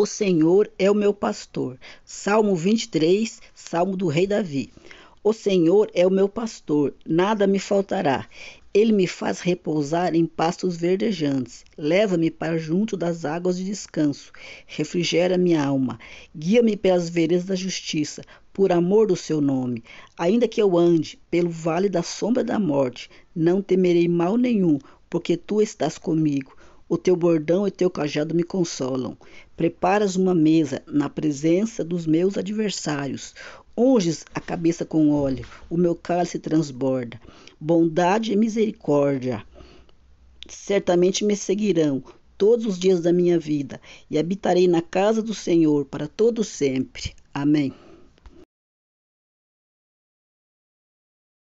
O Senhor é o meu pastor. Salmo 23, Salmo do Rei Davi. O Senhor é o meu pastor, nada me faltará. Ele me faz repousar em pastos verdejantes. Leva-me para junto das águas de descanso. Refrigera minha alma. Guia-me pelas veredas da justiça, por amor do seu nome. Ainda que eu ande pelo vale da sombra da morte, não temerei mal nenhum, porque tu estás comigo. O teu bordão e o teu cajado me consolam. Preparas uma mesa na presença dos meus adversários. Unges a cabeça com óleo. O meu cálice transborda. Bondade e misericórdia certamente me seguirão todos os dias da minha vida, e habitarei na casa do Senhor para todo sempre. Amém.